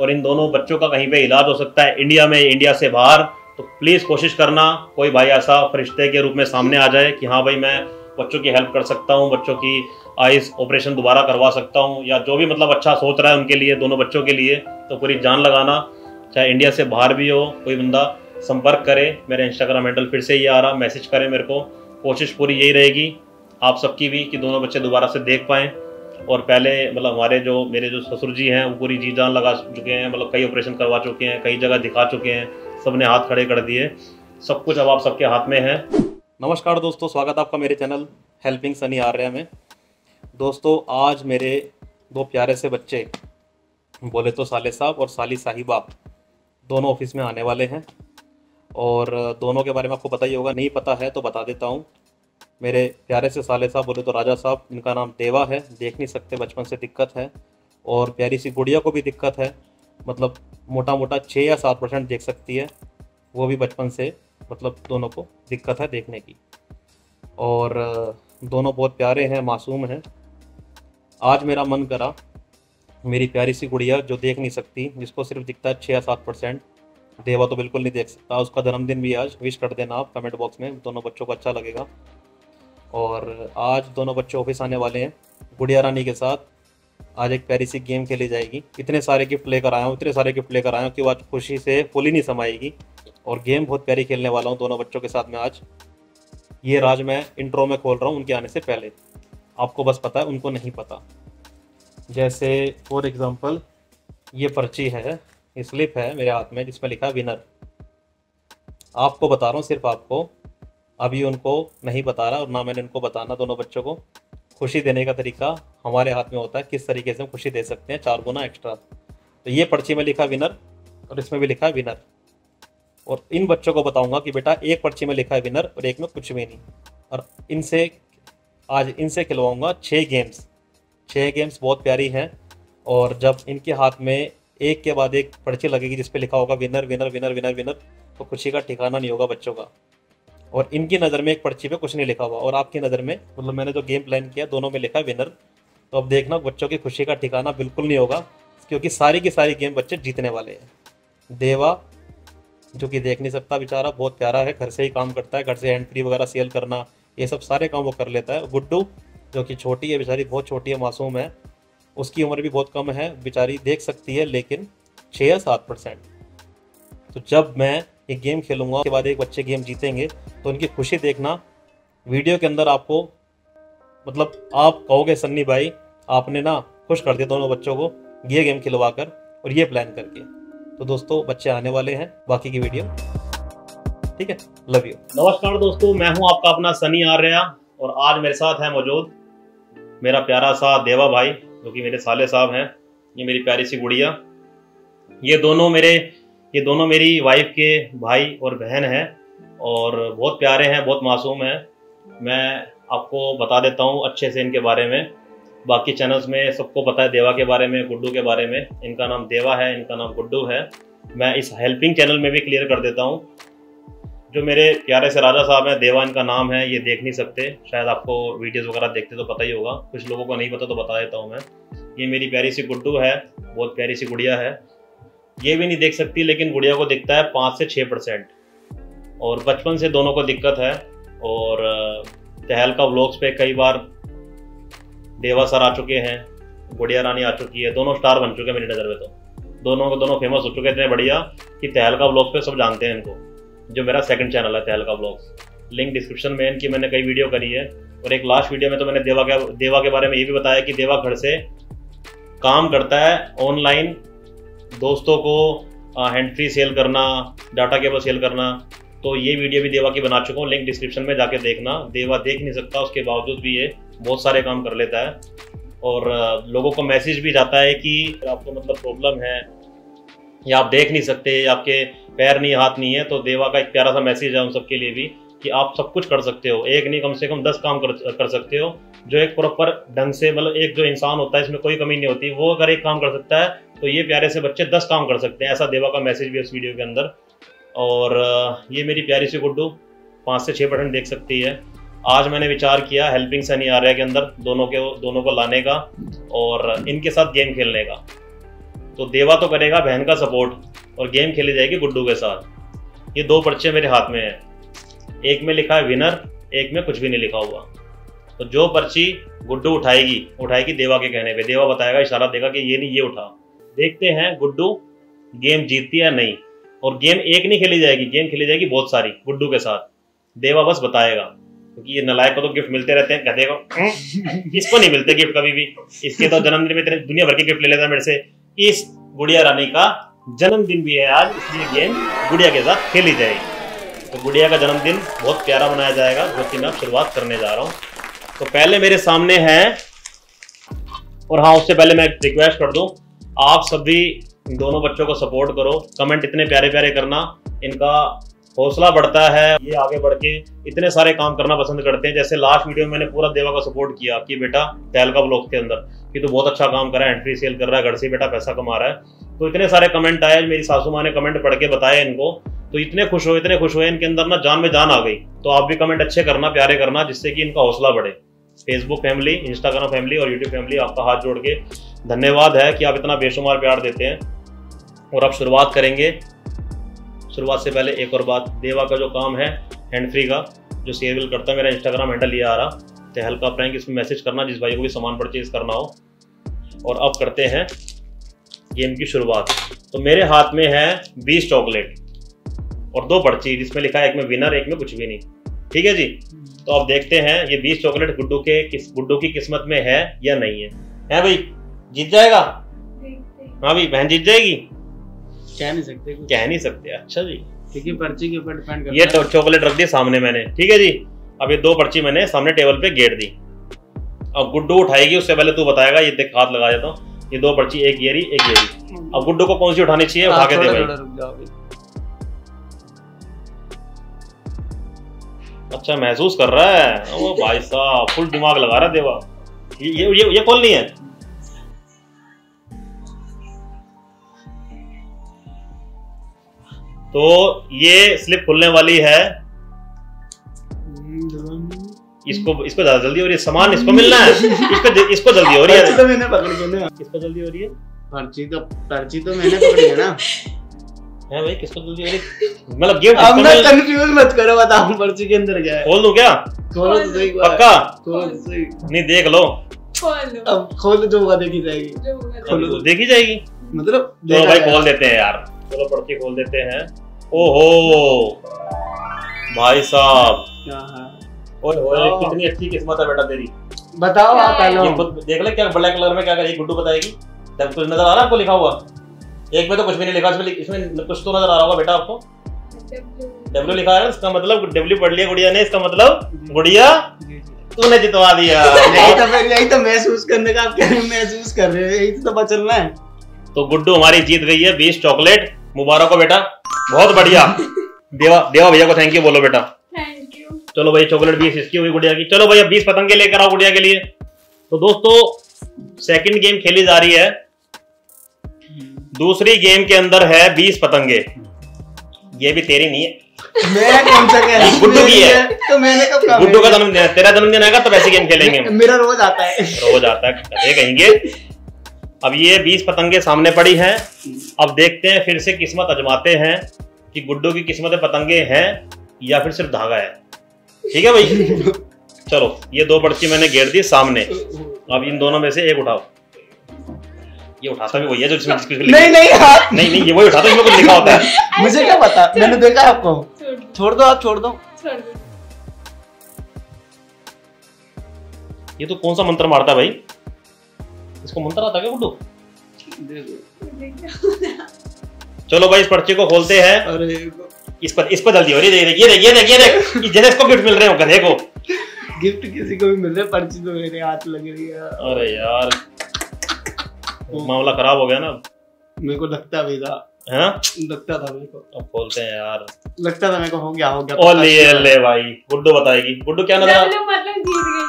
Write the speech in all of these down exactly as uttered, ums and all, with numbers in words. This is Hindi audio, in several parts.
और इन दोनों बच्चों का कहीं पे इलाज हो सकता है इंडिया में, इंडिया से बाहर। तो प्लीज़ कोशिश करना कोई भाई ऐसा फरिश्ते के रूप में सामने आ जाए कि हाँ भाई मैं बच्चों की हेल्प कर सकता हूँ, बच्चों की आइज ऑपरेशन दोबारा करवा सकता हूँ, या जो भी मतलब अच्छा सोच रहा है उनके लिए, दोनों बच्चों के लिए। तो पूरी जान लगाना, चाहे इंडिया से बाहर भी हो कोई बंदा संपर्क करे। मेरा इंस्टाग्राम हैंडल फिर से ये आ रहा, मैसेज करें मेरे को। कोशिश पूरी यही रहेगी आप सबकी भी कि दोनों बच्चे दोबारा से देख पाएँ। और पहले मतलब हमारे जो मेरे जो ससुर जी हैं वो पूरी जी जान लगा चुके हैं, मतलब कई ऑपरेशन करवा चुके हैं, कई जगह दिखा चुके हैं, सबने हाथ खड़े कर दिए। सब कुछ अब आप सबके हाथ में है। नमस्कार दोस्तों, स्वागत है आपका मेरे चैनल हेल्पिंग सनी आर्या में। दोस्तों आज मेरे दो प्यारे से बच्चे बोले तो साले साहब और साली साहिबा दोनों ऑफिस में आने वाले हैं, और दोनों के बारे में आपको पता ही होगा, नहीं पता है तो बता देता हूँ। मेरे प्यारे से साले साहब बोले तो राजा साहब, इनका नाम देवा है, देख नहीं सकते, बचपन से दिक्कत है। और प्यारी सी गुड़िया को भी दिक्कत है, मतलब मोटा मोटा छः या सात परसेंट देख सकती है, वो भी बचपन से, मतलब दोनों को दिक्कत है देखने की। और दोनों बहुत प्यारे हैं, मासूम हैं। आज मेरा मन करा मेरी प्यारी सी गुड़िया जो देख नहीं सकती, जिसको सिर्फ दिखता है छः या सात परसेंट, देवा तो बिल्कुल नहीं देख सकता, उसका जन्मदिन भी आज विश कर देना आप कमेंट बॉक्स में, दोनों बच्चों को अच्छा लगेगा। और आज दोनों बच्चे ऑफिस आने वाले हैं गुड़िया रानी के साथ। आज एक प्यारी सी गेम खेली जाएगी। इतने सारे गिफ्ट लेकर आया हूँ, इतने सारे गिफ्ट लेकर आया हूँ कि वो आज खुशी से फूल ही नहीं समाएगी। और गेम बहुत प्यारी खेलने वाला हूँ दोनों बच्चों के साथ में आज। ये राज मैं इंट्रो में खोल रहा हूँ उनके आने से पहले, आपको बस पता है उनको नहीं पता। जैसे फॉर एग्ज़ाम्पल ये पर्ची है, ये स्लिप है मेरे हाथ में जिसमें लिखा है विनर। आपको बता रहा हूँ, सिर्फ आपको, अभी उनको नहीं बता रहा और ना मैंने उनको बताना। दोनों बच्चों को खुशी देने का तरीका हमारे हाथ में होता है, किस तरीके से हम खुशी दे सकते हैं, चार गुना एक्स्ट्रा। तो ये पर्ची में लिखा विनर और इसमें भी लिखा है विनर। और इन बच्चों को बताऊंगा कि बेटा एक पर्ची में लिखा है विनर और एक में कुछ भी नहीं। और इनसे आज इनसे खिलवाऊँगा छः गेम्स। छः गेम्स बहुत प्यारी हैं। और जब इनके हाथ में एक के बाद एक पर्ची लगेगी जिस पर लिखा होगा winner winner winner winner winner, तो खुशी का ठिकाना नहीं होगा बच्चों का। और इनकी नज़र में एक पर्ची पे कुछ नहीं लिखा हुआ, और आपकी नज़र में, मतलब मैंने जो गेम प्लान किया दोनों में लिखा है विनर। तो अब देखना बच्चों की खुशी का ठिकाना बिल्कुल नहीं होगा, क्योंकि सारी की सारी गेम बच्चे जीतने वाले हैं। देवा जो कि देख नहीं सकता बेचारा, बहुत प्यारा है, घर से ही काम करता है, घर से हैंड फ्री वगैरह सेल करना, ये सब सारे काम वो कर लेता है। गुड्डू जो कि छोटी है बेचारी, बहुत छोटी है, मासूम है, उसकी उम्र भी बहुत कम है बेचारी, देख सकती है लेकिन छः या सात परसेंट। तो जब मैं एक गेम खेलूँगा उसके बाद एक बच्चे गेम जीतेंगे तो उनकी खुशी देखना वीडियो के अंदर। आपको मतलब आप कहोगे सन्नी भाई आपने ना खुश कर दिया दोनों बच्चों को ये गेम खिलवा कर और ये प्लान करके। तो दोस्तों बच्चे आने वाले हैं, बाकी की वीडियो ठीक है। Love you. नमस्कार दोस्तों, मैं हूँ आपका अपना सनी आर्या, और आज मेरे साथ है मौजूद मेरा प्यारा सा देवा भाई जो कि मेरे साले साहब हैं। ये मेरी प्यारी सी गुड़िया, ये दोनों मेरे ये दोनों मेरी वाइफ के भाई और बहन हैं, और बहुत प्यारे हैं, बहुत मासूम हैं। मैं आपको बता देता हूँ अच्छे से इनके बारे में, बाकी चैनल्स में सबको पता है देवा के बारे में, गुड्डू के बारे में। इनका नाम देवा है, इनका नाम गुड्डू है। मैं इस हेल्पिंग चैनल में भी क्लियर कर देता हूँ। जो मेरे प्यारे से राजा साहब हैं, देवा इनका नाम है, ये देख नहीं सकते, शायद आपको वीडियोस वगैरह देखते तो पता ही होगा, कुछ लोगों को नहीं पता तो बता देता हूँ मैं। ये मेरी प्यारी सी गुड्डू है, बहुत प्यारी सी गुड़िया है, ये भी नहीं देख सकती लेकिन गुड़िया को दिखता है पाँच से छः परसेंट, और बचपन से दोनों को दिक्कत है। और तहलका व्लॉग्स पे कई बार देवा सर आ चुके हैं, गुड़िया रानी आ चुकी है, दोनों स्टार बन चुके हैं मेरी नज़र में। तो दोनों को दोनों फेमस हो चुके हैं इतने बढ़िया कि तहलका व्लॉग्स पे सब जानते हैं इनको। जो मेरा सेकंड चैनल है तहलका व्लॉग्स, लिंक डिस्क्रिप्शन में इनकी मैंने कई वीडियो करी है। और एक लास्ट वीडियो में तो मैंने देवा के देवा के बारे में ये भी बताया कि देवा घर से काम करता है, ऑनलाइन दोस्तों को हैंड फ्री सेल करना, डाटा केबल सेल करना। तो ये वीडियो भी देवा की बना चुका हूँ, लिंक डिस्क्रिप्शन में जाके देखना। देवा देख नहीं सकता, उसके बावजूद भी ये बहुत सारे काम कर लेता है, और लोगों को मैसेज भी जाता है कि आपको मतलब प्रॉब्लम है या आप देख नहीं सकते, आपके पैर नहीं हाथ नहीं है। तो देवा का एक प्यारा सा मैसेज है उन सबके लिए भी कि आप सब कुछ कर सकते हो, एक नहीं कम से कम दस काम कर, कर सकते हो। जो एक प्रॉपर ढंग से, मतलब एक जो इंसान होता है इसमें कोई कमी नहीं होती, वो अगर एक काम कर सकता है तो ये प्यारे से बच्चे दस काम कर सकते हैं, ऐसा देवा का मैसेज भी है उस वीडियो के अंदर। और ये मेरी प्यारी सी गुड्डू पाँच से छः परसेंट देख सकती है। आज मैंने विचार किया हेल्पिंग सनी आर्या के अंदर दोनों के दोनों को लाने का और इनके साथ गेम खेलने का। तो देवा तो करेगा बहन का सपोर्ट और गेम खेली जाएगी गुड्डू के साथ। ये दो पर्चे मेरे हाथ में हैं, एक में लिखा है विनर, एक में कुछ भी नहीं लिखा हुआ। तो जो पर्ची गुड्डू उठाएगी उठाएगी देवा के कहने पे, देवा बताएगा, इशारा देगा कि ये नहीं ये उठा। देखते हैं गुड्डू गेम जीतती है या नहीं। और गेम एक नहीं खेली जाएगी, गेम खेली जाएगी बहुत सारी गुड्डू के साथ। देवा बस बताएगा, क्योंकि ये नलायक को तो गिफ्ट मिलते रहते हैं, कहते हैं इसको नहीं मिलते गिफ्ट कभी भी, इसके तो जन्मदिन में दुनिया भर के गिफ्ट ले लेता है मेरे से। इस गुड़िया रानी का जन्मदिन भी है आज, इसलिए गेम गुड़िया के साथ खेली जाएगी। तो गुड़िया का जन्मदिन बहुत प्यारा मनाया जाएगा, जो कि मैं अब शुरुआत करने जा रहा हूँ। तो पहले मेरे सामने है, और हाँ उससे पहले मैं रिक्वेस्ट कर दूँ, आप सभी दोनों बच्चों को सपोर्ट करो, कमेंट इतने प्यारे प्यारे करना, इनका हौसला बढ़ता है, ये आगे बढ़ के इतने सारे काम करना पसंद करते हैं। जैसे लास्ट वीडियो में मैंने पूरा देवा का सपोर्ट किया कि बेटा तहलका ब्लॉग के अंदर कि तो बहुत अच्छा काम कर रहा है, एंट्री सेल कर रहा है, घर से बेटा पैसा कमा रहा है। तो इतने सारे कमेंट आए, मेरी सासू माँ ने कमेंट पढ़ के बताया इनको, तो इतने खुश हुए इतने खुश हुए इनके अंदर ना जान में जान आ गई। तो आप भी कमेंट अच्छे करना, प्यारे करना, जिससे कि इनका हौसला बढ़े। फेसबुक फैमिली, इंस्टाग्राम फैमिली और यूट्यूब फैमिली, आपका हाथ जोड़ के धन्यवाद है कि आप इतना बेशुमार प्यार देते हैं। और अब शुरुआत करेंगे। शुरुआत से पहले एक और बात, देवा का जो काम है हैंड फ्री का जो सेल करता है, मेरा इंस्टाग्राम हैंडल ये आ रहा तहलका प्रैंक, इसमें मैसेज करना जिस भाई को भी सामान परचेज करना हो। और अब करते हैं गेम की शुरुआत। तो मेरे हाथ में है बीस चॉकलेट और दो पर्ची, जिसमें लिखा है एक में विनर एक में कुछ भी नहीं। ठीक है जी, तो आप देखते हैं ये बीस चॉकलेट गुड्डू के किस गुड्डू की किस्मत में है या नहीं है। हैं भाई जीत जाएगा? हाँ भाई बहन जीत जाएगी? कह नहीं सकते कह नहीं सकते अच्छा जी, क्योंकि पर्ची के ऊपर डिपेंड करता है। ये तो चॉकलेट रख दी सामने मैंने, ठीक है जी। अब ये दो पर्ची मैंने सामने टेबल पे गेर दी, अब गुड्डू उठाएगी, उससे पहले तू बताएगा। ये देख हाथ लगा देता हूँ, ये दो पर्ची एक गेरी एक गेरी। अब गुड्डू को कौन सी उठानी चाहिए उठा के दे भाई। अच्छा महसूस कर रहा है वो भाई साहब, फुल दिमाग लगा रहा है देवा। ये ये ये कौन नहीं है? तो ये स्लिप खुलने वाली है, इसको इसको ज्यादा जल्दी हो रही है, सामान इसको मिलना है, इसको इसको जल्दी हो रही है। तो मैंने पकड़ लिया, किसको जल्दी हो रही है? पर्ची तो पर्ची तो मैंने पकड़ी है ना। है भाई किसको जल्दी हो रही है? मतलब गिफ्ट अब ना कंफ्यूज मत करो, बताओ पर्ची के अंदर क्या है। खोल दूं क्या? खोलो तो सही, पक्का खोलो सही, नहीं देख लो, खोल लो अब, खोल जो होगा देखी जाएगी, खोलो तो देखी जाएगी। मतलब चलो भाई खोल देते हैं यार, चलो पर्ची खोल देते हैं। ओहो भाई साहब, ओए ओए कितनी अच्छी किस्मत है बेटा तेरी। बताओ आप पहले देख ले क्या ब्लैक कलर में क्या है, गुड्डू बताएगी। तब कुछ नजर आ रहा है आपको लिखा हुआ? एक में तो कुछ भी नहीं लिखा, इसमें इसमें कुछ तो नजर आ रहा होगा बेटा आपको। डब्ल्यू लिखा है, इसका मतलब डब्ल्यू पढ़ लिया गुड़िया ने, इसका मतलब गुड़िया तूने जितवा दिया। यही तो यही तो महसूस करने का, आप क्या महसूस कर रहे हो, यही तो बचना है। तो गुड्डू हमारी जीत गई है बीस चॉकलेट, मुबारक हो बेटा, बहुत बढ़िया। देवा देवा भैया को थैंक यू बोलो बेटा। Thank you. चलो भाई चॉकलेट बीस इसकी हुई गुड़िया की। चलो भैया बीस पतंगे लेकर आओ गुड़िया के लिए। तो दोस्तों सेकंड गेम खेली जा रही है, दूसरी गेम के अंदर है बीस पतंगे। ये भी तेरी नहीं है, मैं कौन सा कह रहा हूं, गुड्डू की है। तो मैंने कब कहा गुड्डू का जन्मदिन है? तेरा जन्मदिन आएगा तब ऐसी गेम खेलेंगे। मेरा रोज आता है, रोज आता है कहे कहेंगे। अब ये बीस पतंगे सामने पड़ी हैं, अब देखते हैं फिर से किस्मत आजमाते हैं कि गुड्डू की किस्मत पतंगे हैं या फिर सिर्फ धागा है। ठीक है भाई चलो, ये दो पर्ची मैंने घेर दी सामने, अब इन दोनों में से एक उठाओ। ये उठाता भी वही है जो जिसमें कुछ लिखा नहीं नहीं हाँ। नहीं नहीं ये वही उठाता जिसमें कुछ लिखा होता है। मुझे क्या पता, मैंने देखा आपको। छोड़ दो आप, छोड़ दो छोड़ दो। ये तो कौन सा मंत्र मारता है भाई, इसको मंत्र आता क्या गुड्डू? चलो भाई इस पर्ची को खोलते हैं। अरे इस पर इस पर जल्दी हो रही है, ये देख ये देख ये देख, जैसे इसको गिफ्ट मिल रहे हो गधे को। गिफ्ट किसी को भी मिल रहा है, पर्ची तो मेरे हाथ लग रही है। अरे यार मामला खराब हो गया ना, मेरे को लगता भी था, है लगता था मेरे को। अब खोलते हैं यार, लगता था मेरे को हो गया हो गया। ओ ले ले भाई, गुड्डू बताएगी। गुड्डू क्या नजर आ रहा है? मतलब जीत गई।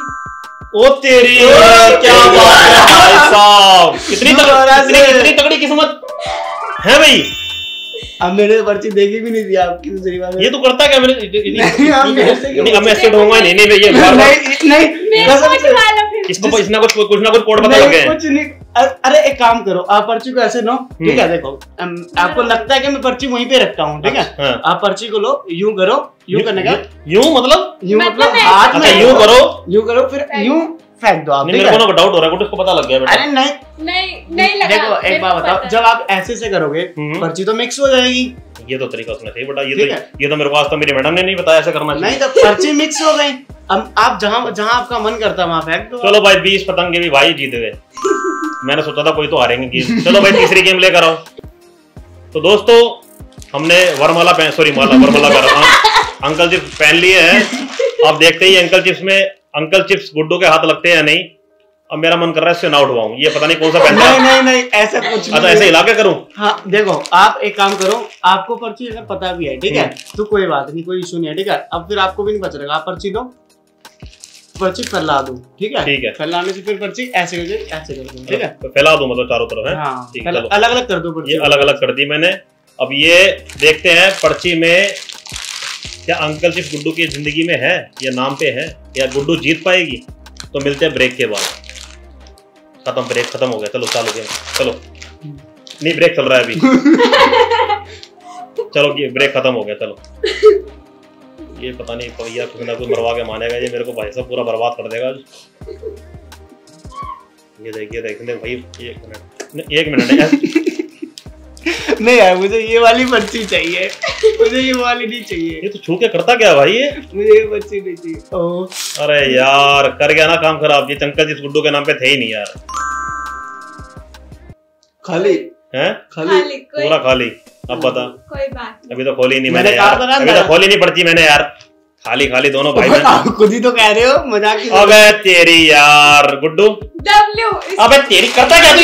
ओ तेरी क्या बात है भाई साहब, कितनी तगड़ी कितनी तगड़ी किस्मत है भाई। अब मेरे पर्ची देखी भी नहीं थी आपकी, दूसरी बात ये तो करता क्या मेरे, नहीं अब मैं ऐसे ढोंगा नहीं नहीं भैया नहीं नहीं इसको कुछ ना कुछ कुछ ना कुछ कोड पता लगे। कुछ नहीं, अरे एक काम करो, आप पर्ची को ऐसे लो, ठीक है? देखो आपको लगता है कि मैं पर्ची वहीं पे रखता हूँ, ठीक है? आप पर्ची को लो, यूं करो, यूं करने का यूं मतलब यूं मतलब हाथ में यूं करो, यूं करो फिर यूं फेंक दो आप। मेरे को डाउट हो रहा है कुछ, इसको पता लग गया बेटा। अरे नहीं नहीं नहीं लगा। देखो एक बात बताओ, जब आप ऐसे से करोगे पर्ची तो मिक्स हो जाएगी। ये तो तरीका उसने सही बताया, ये तो ये तो मेरे को आज तो मेरी मैडम ने नहीं बताया ऐसा करना। नहीं तो पर्ची मिक्स हो गई, अब आप जहाँ जहाँ आपका मन करता है वहाँ फेंक दो। चलो भाई बीस पतंगे भी भाई जीते हुए, मैंने सोचा था कोई तो हारेंगे गेम। चलो भाई तीसरी गेम लेकर आओ। तो दोस्तों हमने वरमाला पहन सॉरी माला वरमाला कर रहा हूँ, अंकल चिप्स पहन लिए हैं। आप देखते ही अंकल चिप्स में अंकल चिप्स गुड्डू के हाथ लगते हैं या नहीं। अब मेरा मन कर रहा है इससे ना उठवाऊं, ये पता नहीं कौन सा पहनता है। नहीं नहीं नहीं ऐसा कुछ नहीं। अच्छा ऐसे हिला के करूं? हाँ देखो आप एक काम करो, आपको पर्ची अगर पता भी है ठीक है तो कोई बात नहीं, कोई इशू नहीं है ठीक है। अब फिर आपको भी नहीं बच रहेगा, आप पर्ची दो, पर्ची फैला दो ठीक है ठीक है। फैलाने से फिर पर्ची ऐसे करके ऐसे कर दो ठीक है, फैला दो मतलब चारों तरफ है, अलग अलग कर दो। ये अलग अलग कर दी मैंने। अब ये देखते हैं पर्ची में क्या अंकल चिप्स गुड्डू की जिंदगी में है या नाम पे है, या गुड्डू जीत पाएगी। तो मिलते हैं ब्रेक के बाद। खत्म ब्रेक, खत्म हो गया। चलो चालू गेम, चलो नहीं ब्रेक चल रहा है अभी। चलो ये ब्रेक खत्म हो गया। चलो ये पता नहीं भैया कुछ ना कुछ मरवा के मानेगा ये मेरे को, भाई साहब पूरा बर्बाद कर देगा। ये देखिए देखने भाई एक मिनट एक मिनट नहीं यार मुझे ये वाली पर्ची चाहिए, मुझे ये वाली नहीं चाहिए। ये तो छू के करता क्या भाई, ये मुझे ये पर्ची नहीं चाहिए। ओ अरे यार कर गया ना काम खराब, ये चंकल जिस गुड्डू के नाम पे थे ही नहीं यार। खाली है खाली पूरा खाली। अब बता कोई बात, अभी तो खोली नहीं मैंने, अभी तो खोली नहीं पड़ती मैंने यार। खाली खाली दोनों भाई बहन, खुद ही तो कह रहे हो मजाक। अबे तेरी यार गुड्डू डब्ल्यू, अबे तेरी करता क्या तू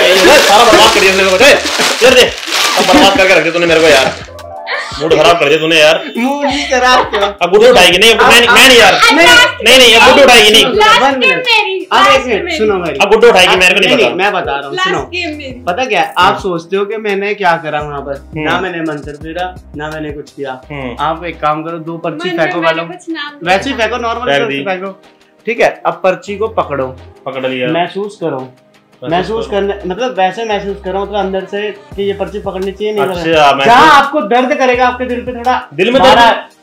ये सारा बर्बाद कर दिया मेरे को। दे अब बर्बाद करके रख दिया तूने मेरे को यार, मूड खराब कर दिया तूने यार। मूड ही खराब क्या? अब गुड्डू उठाएगी नहीं, मैं नहीं यार नहीं नहीं अब गुड्डू उठाएगी नहीं। अब एक मिनट सुनो भाई, अब गुड्डू उठाएगी मेरे को नहीं पता, मैं बता रहा हूँ सुनो। पता क्या आप सोचते हो कि मैंने क्या करा वहाँ पर, ना मैंने मंत्र फेरा ना मैंने कुछ किया। आप एक काम करो, दो पर्ची फेंको वालों, वैसे ही फेंको नॉर्मल फेंको ठीक है। अब पर्ची को पकड़ो, पकड़ लिया महसूस करो, महसूस करने मतलब वैसे महसूस करो मतलब अंदर से कि ये पर्ची पकड़नी चाहिए नहीं। जहाँ आपको दर्द करेगा आपके दिल पे, थोड़ा दिल में दर्द,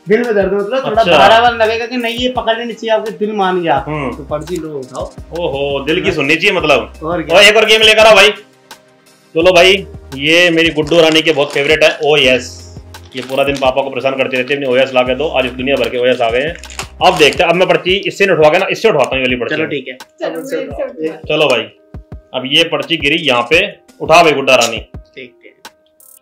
दिल में दर्द मतलब थोड़ा भारापन लगेगा कि नहीं ये पकड़नी चाहिए, आपके दिल मान गया तो पर्ची लो उठाओ। ओहो दिल की सुननी चाहिए मतलब। और एक और गेम लेकर आओ भाई। चलो भाई ये मेरी गुड्डू रानी के बहुत फेवरेट है ओ यस। ये पूरा दिन पापा को परेशान करते रहते हैं, ओ यस ला के दो। आज दुनिया भर के ओ यस आ गए हैं। अब देखते हैं अब मैं पर्ची इससे नहीं उठवा ना, इससे उठवाता हूँ ये वाली पर्ची। चलो ठीक है चलो भाई। अब ये पर्ची गिरी यहाँ पे, उठा भाई गुड्डा रानी। देखते हैं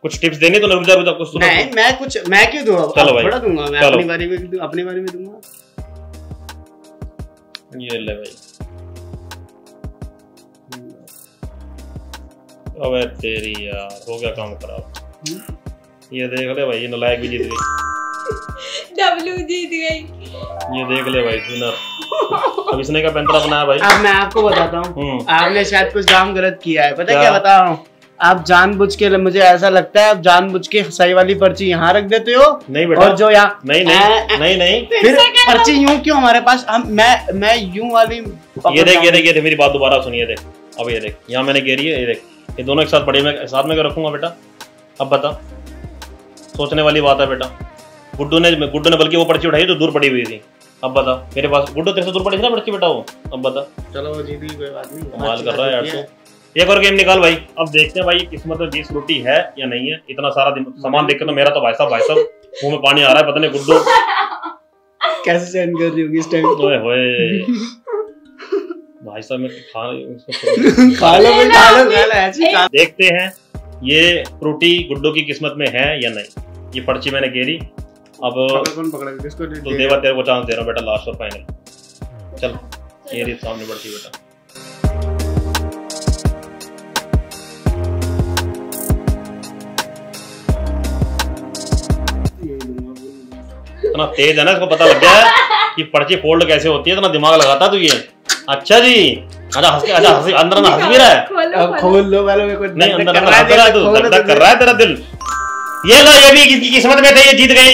कुछ टिप्स देने तो रुक जा रुक जा कुछ सुनो। नहीं मैं कुछ मैं क्यों दूंगा, चलो भाई थोड़ा दूंगा मैं अपनी बारी में, अपनी बारी में दूंगा। ये ले भाई अबे तेरी यार हो गया काम खराब। ये देख ले भाई नालायक भी जीत गई, डब्लू जीत गई। ये देख ले भाई विनर। अब इसने क्या पैंतरा बनाया भाई। अब मैं आपको बताता हूँ, आपने शायद कुछ काम गलत किया है। पता क्या बता रहा हूँ, आप जानबूझ के, मुझे ऐसा लगता है आप जानबूझ के सही वाली पर्ची यहाँ रख देते हो। नहीं बेटा और जो यहाँ नहीं नहीं, आ, नहीं नहीं नहीं फिर पर्ची यूं क्यों हमारे पास। हम मैं मैं यूं वाली ये देख ये देख ये देख मेरी बात दोबारा सुनिए। देख अब ये देख यहाँ मैंने घेरी है, ये देख ये दोनों एक साथ पड़ी, मैं साथ में रखूंगा बेटा। अब बता सोचने वाली बात है बेटा। गुड्डू ने गुड्डू ने बल्कि वो पर्ची उठाई जो दूर पड़ी हुई थी। अब बता मेरे पास गुड्डू तेरे से दूर पड़ी थी ना पर्ची बेटा वो। अब बता चलो वो जीती कोई बात नहीं, कमाल कर रहा है यार तू। एक और गेम निकाल भाई। अब देखते हैं भाई किस्मत में बीस रोटी है या नहीं है। इतना सारा दिन सामान देख के तो मेरा तो भाई साहब भाई साहब मुंह में पानी आ रहा है। पता नहीं गुड्डू कैसे चैन कर रही होगी इस टाइम। ओए होए भाई साहब मैं खा लो खा लो। देखते हैं ये रोटी गुड्डू की किस्मत में है या नहीं। ये पर्ची मैंने घेरी, अब कौन पकड़ा इसको, तो देवा तेरे को चांस दे रहा हूं बेटा लास्ट और फाइनल। चल ये रे सामने पड़ती बेटा। इतना तेज है ना इसको पता लग गया है कि पर्ची फोल्ड कैसे होती है, इतना दिमाग लगाता तू ये। अच्छा जी अच्छा हंसी अच्छा हंसी अंदर ना हंस भी रहा है। अब खोल लो वालों में कोई नहीं अंदर ना हंस रहा है, तू धक कर रहा है तेरा दिल। ये लो ये भी किसकी किस्मत में थे, ये जीत गई।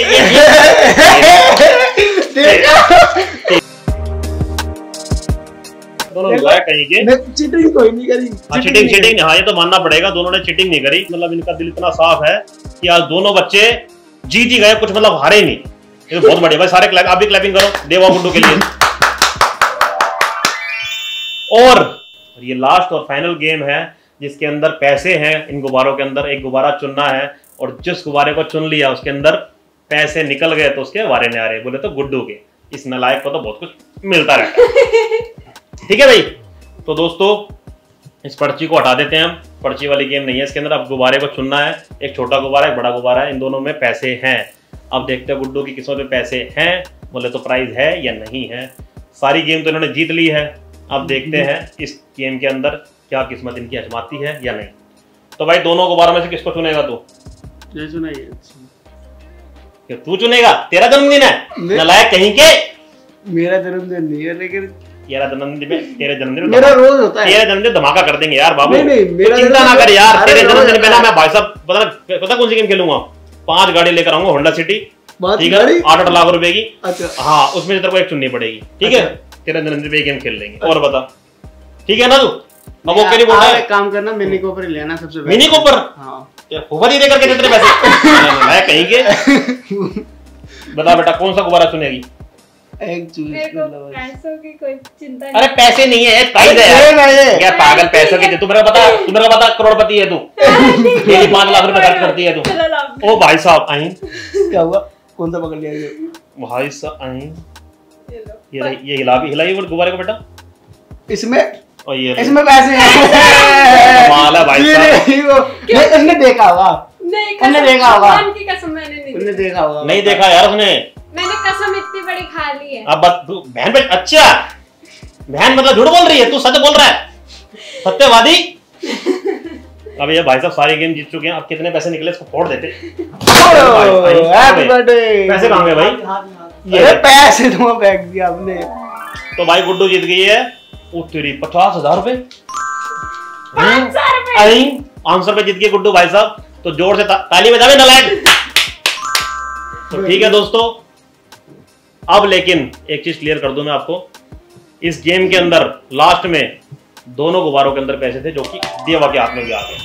दोनों लगाया कहीं के, चीटिंग कोई नहीं करी। हाँ चीटिंग चीटिंग हाँ ये तो मानना पड़ेगा, दोनों ने चीटिंग नहीं करी। मतलब इनका दिल इतना साफ है कि आज दोनों बच्चे जीत ही गए, कुछ मतलब हारे नहीं। ये तो बहुत बढ़िया भाई, सारे आप भी क्लैपिंग करो देवा गुड्डू के लिए। और ये लास्ट और फाइनल गेम है जिसके अंदर पैसे हैं। इन गुब्बारों के अंदर एक गुब्बारा चुनना है और जिस गुब्बारे को चुन लिया उसके अंदर पैसे निकल गए तो उसके बारे में आ रहे बोले तो गुड्डू के। इस नलायक को तो बहुत कुछ मिलता रहता है। ठीक है भाई, तो दोस्तों इस पर्ची को हटा देते हैं हम। पर्ची वाली गेम नहीं है इसके अंदर। अब गुब्बारे को चुनना है, एक छोटा गुब्बारा एक बड़ा गुब्बारा है, इन दोनों में पैसे हैं। अब देखते हैं गुड्डू की किस्मत में पैसे हैं बोले तो प्राइज है या नहीं है। सारी गेम तो इन्होंने जीत ली है, अब देखते हैं इस गेम के अंदर क्या किस्मत इनकी आजमाती है या नहीं। तो भाई दोनों गुब्बारों में से किसको चुनेगा तू? ये चुनाइए। तू चुनेगा? तेरा जन्मदिन है नलायक कहीं के। मेरा जन्मदिन नहीं है लेकिन तेरा जन्मदिन पे तेरे जन्मदिन मेरा रोज होता है। तेरा जन्मदिन धमाका कर देंगे यार बाबू। नहीं नहीं मेरा चिंता ना कर यार, तेरे जन्मदिन पे ना मैं भाई साहब पता पता कौन सी गेम खेलूंगा। पांच गाड़ी लेकर आऊंगा होंडा सिटी, ठीक है, आठ आठ लाख रुपए की। अच्छा हाँ उसमें से तेरे को एक चुननी पड़ेगी, ठीक है, तेरा जन्मदिन पे गेम खेल लेंगे। और बता ठीक है ना तू? अब ओके नहीं बोल रहा है, काम करना मिनी कूपर लेना सबसे पहले। Mini Cooper? हां यार कूपर ही लेकर के कितने पैसे मैं कहीं के। बता बेटा कौन सा गुब्बारा चुनेगी? एक पैसों की कोई चिंता नहीं। अरे पैसे नहीं है, प्राइस है क्या पागल? पैसों की तू मेरा बता, तू मेरा बता करोड़पति है तू, डेली पाँच लाख रुपए खर्च करती है तू। ओ भाई साहब आई क्या हुआ, कौन सा पकड़ लिया भाई साहब आई? ये ये हिला भी हिलाई और गुब्बारे को बेटा इसमें और ये इसमें पैसे हैं। माला भाई साहब ये इसने देखा होगा। नहीं मैंने देखा होगा, उनकी कसम मैंने नहीं। तुमने देखा होगा? नहीं देखा यार उसने, मैंने कसम इतनी बड़ी खा ली है। अब बहन बहन अच्छा बहन मतलब झूठ बोल रही है, तू सच बोल रहा है, सत्यवादी। अब ये भाई साहब सारी गेम जीत चुके हैं, अब कितने पैसे निकले इसको फोड़ देते। पैसे कहाँ गए भाई? ये पैसे तो फेंक दिया आपने। तो भाई गुड्डू जीत गई है वो तेरी पचास हजार रूपए। पाँच सौ रूपए जीत गए गुड्डू भाई साहब, तो जोर से ता, ताली बजा दे नलायक। तो ठीक है दोस्तों, अब लेकिन एक चीज क्लियर कर दूं मैं आपको, इस गेम के अंदर लास्ट में दोनों गुब्बारों के अंदर पैसे थे जो कि देवा के हाथ में भी आ गए।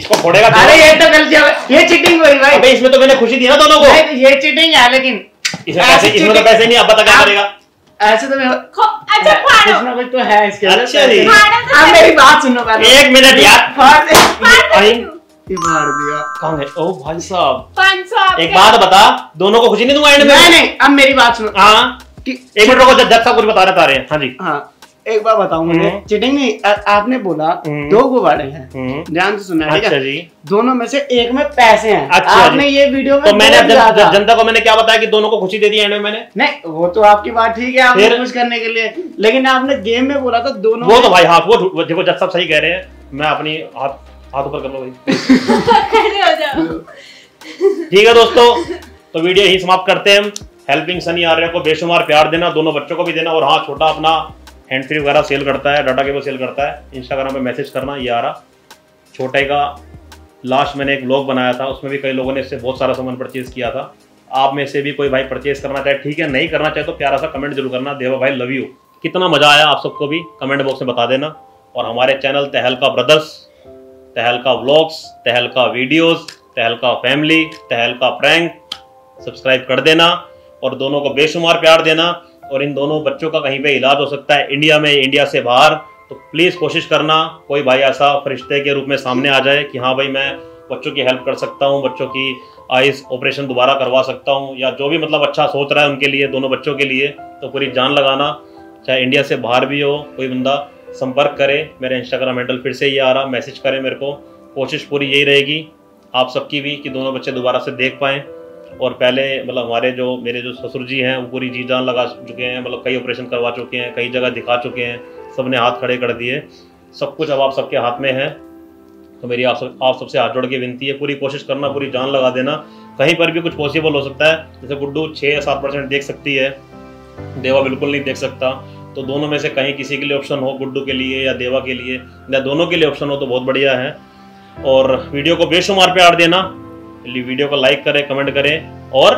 इसको फोड़ेगा? अरे ये तो गलती है, ये चीटिंग हुई भाई। अबे इसमें तो मैंने खुशी दी ना दोनों को। ये चीटिंग है लेकिन इसमें पैसे, इसमें तो पैसे नहीं। अब बता क्या करेगा? ऐसे तो मैं अच्छा फाड़ो कुछ तो है इसके अंदर। अच्छा जी अब मेरी बात सुनो पहले एक मिनट यार। दिया कौन है? ओ भाई साहब एक बात बता, दोनों को खुशी नहीं दूंगा एंड में? नहीं नहीं अब मेरी बात सुनो। हाँ एक मिनट रुको, जब जब सब कुछ बता रहे हैं। हाँ जी हाँ एक बार बताऊंगा चीटिंग नहीं। आ, आपने बोला दो गुब्बारे हैं, ध्यान से सुनना है। अच्छा जी दोनों में से एक में पैसे हैं। अच्छा आपने ये वीडियो में तो मैंने जनता को मैंने क्या बताया कि दोनों को खुशी दे दी एंड में मैंने? नहीं वो तो आपकी बात ठीक है, आपने खुश करने के लिए, लेकिन आपने गेम में बोला था दोनों। वो तो भाई हाँ वो देखो जब सब सही कह रहे हैं। मैं अपनी आप हाथ ऊपर कर लो भाई। ठीक है दोस्तों, तो वीडियो यही समाप्त करते हैं हम। हेल्पिंग सनी आर्या को बेशुमार प्यार देना, दोनों बच्चों को भी देना। और हाँ छोटा अपना हैंड फ्री वगैरह सेल करता है, डाटा केबल सेल करता है, इंस्टाग्राम पे मैसेज करना। ये आ रहा छोटे का लास्ट मैंने एक व्लॉग बनाया था, उसमें भी कई लोगों ने इससे बहुत सारा सामान परचेज किया था। आप में से भी कोई भाई परचेज करना चाहे ठीक है, नहीं करना चाहे तो प्यारा सा कमेंट जरूर करना। देवा भाई लव यू। कितना मजा आया आप सबको भी कमेंट बॉक्स में बता देना। और हमारे चैनल तहलका ब्रदर्स, तहलका व्लॉग्स, तहलका वीडियोस, तहलका फैमिली, तहलका प्रैंक सब्सक्राइब कर देना। और दोनों को बेशुमार प्यार देना। और इन दोनों बच्चों का कहीं पे इलाज हो सकता है इंडिया में, इंडिया से बाहर, तो प्लीज़ कोशिश करना कोई भाई ऐसा फरिश्ते के रूप में सामने आ जाए कि हाँ भाई मैं बच्चों की हेल्प कर सकता हूँ, बच्चों की आइज ऑपरेशन दोबारा करवा सकता हूँ, या जो भी मतलब अच्छा सोच रहा है उनके लिए, दोनों बच्चों के लिए। तो पूरी जान लगाना, चाहे इंडिया से बाहर भी हो कोई बंदा, संपर्क करें। मेरा इंस्टाग्राम हैंडल फिर से ये आ रहा, मैसेज करें मेरे को। कोशिश पूरी यही रहेगी आप सबकी भी कि दोनों बच्चे दोबारा से देख पाएँ। और पहले मतलब हमारे जो मेरे जो ससुर जी हैं वो पूरी जी जान लगा चुके हैं, मतलब कई ऑपरेशन करवा चुके हैं, कई जगह दिखा चुके हैं, सबने हाथ खड़े कर दिए। सब कुछ अब आप सबके हाथ में है, तो मेरी आप सब आप सबसे हाथ जोड़ के विनती है पूरी कोशिश करना, पूरी जान लगा देना। कहीं पर भी कुछ पॉसिबल हो सकता है, जैसे गुड्डू छः या सात परसेंट देख सकती है, देवा बिल्कुल नहीं देख सकता। तो दोनों में से कहीं किसी के लिए ऑप्शन हो, गुड्डू के लिए या देवा के लिए या दोनों के लिए ऑप्शन हो तो बहुत बढ़िया है। और वीडियो को बेशुमार प्यार देना, वीडियो को लाइक करें, कमेंट करें और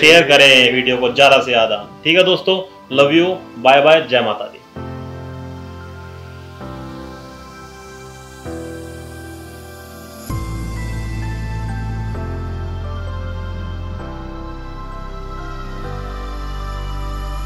शेयर करें वीडियो को ज़्यादा से ज़्यादा। ठीक है दोस्तों, लव यू, बाय बाय, जय माता।